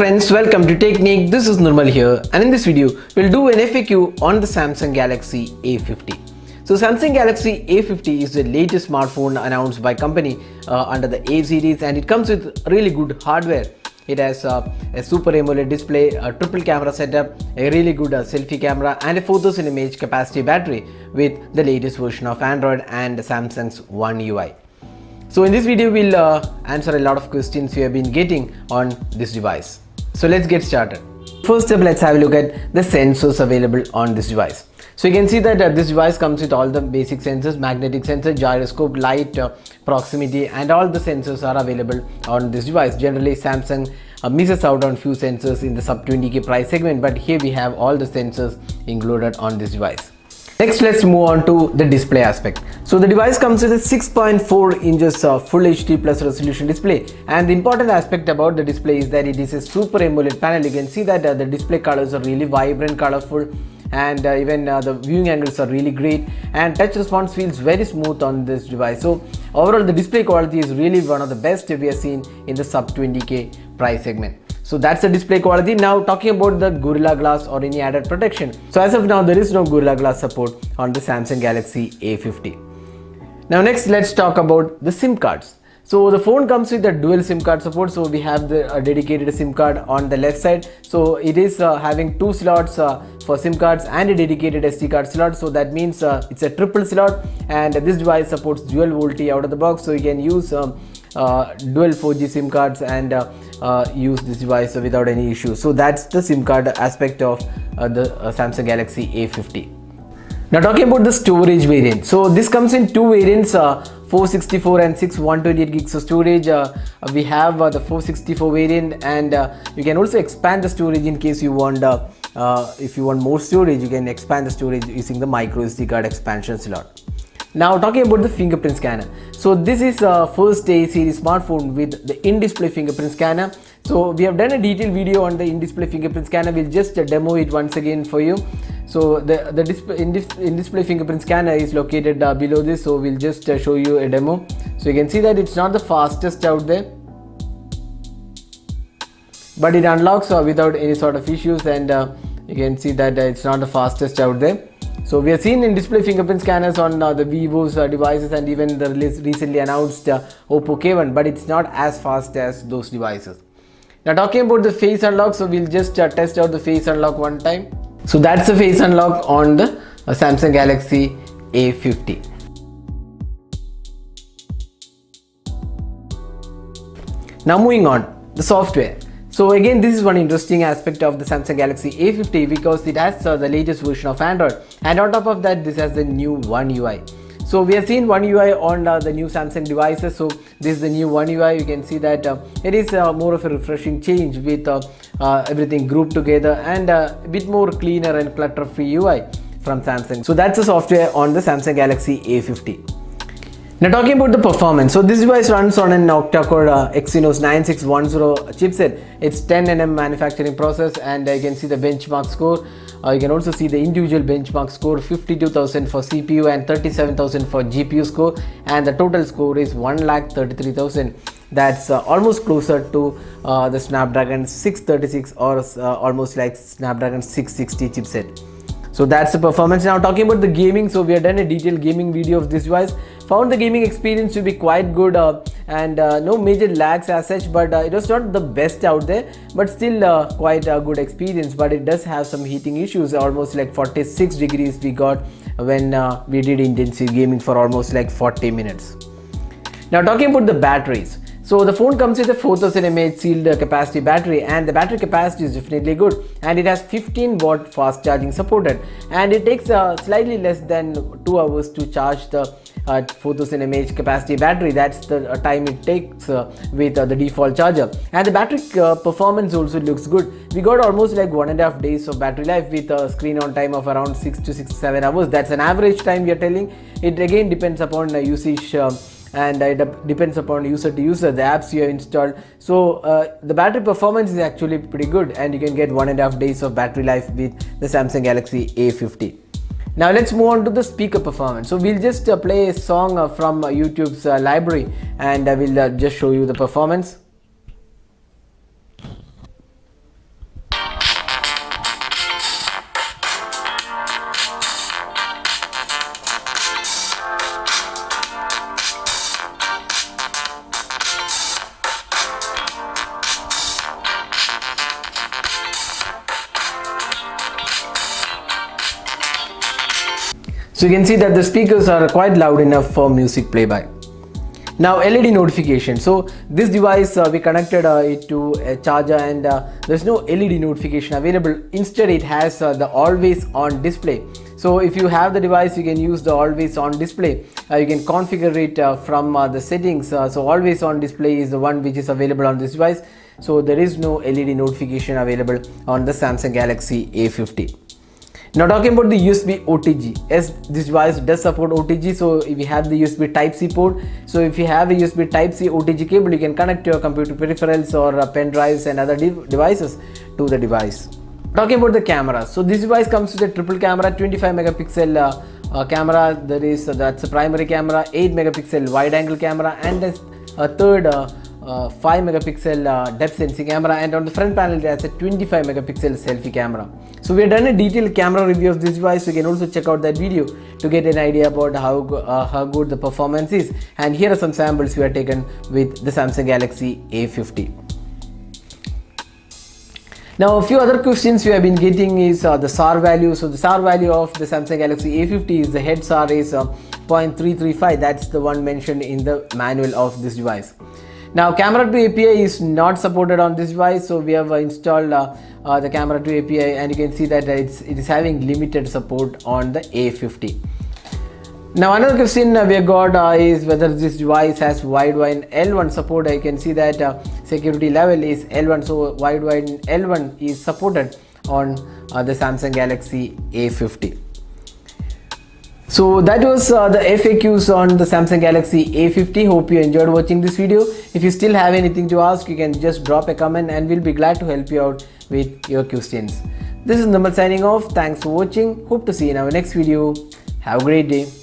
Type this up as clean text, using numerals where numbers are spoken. friends, welcome to Technique. This is Nirmal here, and in this video we'll do an FAQ on the Samsung Galaxy A50. So Samsung Galaxy A50 is the latest smartphone announced by company under the A series, and it comes with really good hardware. It has a Super AMOLED display, a triple camera setup, a really good selfie camera, and a 4000 mAh capacity battery with the latest version of Android and Samsung's One UI. So in this video, we'll answer a lot of questions you have been getting on this device. So let's get started. First up, let's have a look at the sensors available on this device. So you can see that this device comes with all the basic sensors: magnetic sensor, gyroscope, light, proximity, and all the sensors are available on this device. Generally, Samsung misses out on few sensors in the sub 20k price segment, but here we have all the sensors included on this device. Next, let's move on to the display aspect. So the device comes with a 6.4 inches full HD plus resolution display, and the important aspect about the display is that it is a Super AMOLED panel. You can see that the display colors are really vibrant, colorful, and even the viewing angles are really great, and touch response feels very smooth on this device. So overall, the display quality is really one of the best we have seen in the sub 20k price segment. So that's the display quality. Now talking about the Gorilla Glass or any added protection. So as of now, there is no Gorilla Glass support on the Samsung Galaxy A50. Now next, let's talk about the SIM cards. So the phone comes with the dual SIM card support. So we have the dedicated SIM card on the left side. So it is having two slots for SIM cards and a dedicated SD card slot. So that means it's a triple slot, and this device supports dual VoLTE out of the box. So you can use dual 4G SIM cards and use this device without any issue. So that's the SIM card aspect of the Samsung Galaxy A50. Now talking about the storage variant. So this comes in two variants, 464 and 128 gigs of storage. We have the 464 variant, and you can also expand the storage in case you want. If you want more storage, you can expand the storage using the micro SD card expansion slot. Now talking about the fingerprint scanner. So this is first A series smartphone with the in-display fingerprint scanner. So we have done a detailed video on the in-display fingerprint scanner. We'll just demo it once again for you. So the in-display fingerprint scanner is located below this. So we'll just show you a demo. So you can see that it's not the fastest out there, but it unlocks without any sort of issues, and you can see that it's not the fastest out there. So we have seen in-display fingerprint scanners on the Vivo's devices and even the recently announced Oppo K1, but it's not as fast as those devices. Now talking about the face unlock, so we'll just test out the face unlock one time. So that's the face unlock on the Samsung Galaxy A50. Now moving on, the software. So again, this is one interesting aspect of the Samsung Galaxy A50 because it has the latest version of Android, and on top of that, this has the new One UI. So we have seen One UI on the new Samsung devices. So this is the new One UI. You can see that it is more of a refreshing change with everything grouped together, and a bit more cleaner and clutter-free UI from Samsung. So that's the software on the Samsung Galaxy A50. Now talking about the performance, so this device runs on an octa-core Exynos 9610 chipset. It's 10nm manufacturing process, and you can see the benchmark score. You can also see the individual benchmark score, 52,000 for CPU and 37,000 for GPU score, and the total score is 133,000. That's almost closer to the Snapdragon 636 or almost like Snapdragon 660 chipset. So that's the performance. Now talking about the gaming, so we have done a detailed gaming video of this device. Found the gaming experience to be quite good, and no major lags as such, but it was not the best out there, but still quite a good experience. But it does have some heating issues, almost like 46 degrees we got when we did intensive gaming for almost like 40 minutes. Now talking about the batteries. So the phone comes with a 4000 mAh sealed capacity battery, and the battery capacity is definitely good, and it has 15 watt fast charging supported, and it takes slightly less than 2 hours to charge the 4000 mAh capacity battery. That's the time it takes with the default charger, and the battery performance also looks good. We got almost like 1.5 days of battery life with a screen on time of around 6 to 7 hours. That's an average time we are telling. It again depends upon usage, and it depends upon user to user, the apps you have installed. So the battery performance is actually pretty good, and you can get 1.5 days of battery life with the Samsung Galaxy A50. Now let's move on to the speaker performance. So we'll just play a song from YouTube's library, and I will just show you the performance. So you can see that the speakers are quite loud enough for music playback. Now LED notification. So this device we connected it to a charger and there's no LED notification available. Instead it has the always on display. So if you have the device, you can use the always on display. You can configure it from the settings. So always on display is the one which is available on this device. So there is no LED notification available on the Samsung Galaxy A50. Now talking about the USB OTG, yes, this device does support OTG. So if you have the USB Type-C port, so if you have a USB Type-C OTG cable, you can connect your computer peripherals or pen drives and other devices to the device. Talking about the camera, so this device comes with a triple camera, 25 megapixel camera, that's the primary camera, 8 megapixel wide angle camera, and a third 5 megapixel depth sensing camera, and on the front panel it has a 25 megapixel selfie camera. So we have done a detailed camera review of this device, so you can also check out that video to get an idea about how good the performance is, and here are some samples we have taken with the Samsung Galaxy A50. Now a few other questions we have been getting is the SAR value. So the SAR value of the Samsung Galaxy A50 is the head SAR is 0.335, that's the one mentioned in the manual of this device. Now Camera 2 API is not supported on this device, so we have installed the Camera 2 API and you can see that it is having limited support on the A50. Now another question we have got is whether this device has Widevine L1 support. You can see that security level is L1, so Widevine L1 is supported on the Samsung Galaxy A50. So that was the FAQs on the Samsung Galaxy A50. Hope you enjoyed watching this video. If you still have anything to ask, you can just drop a comment and we'll be glad to help you out with your questions. This is Namal signing off. Thanks for watching. Hope to see you in our next video. Have a great day.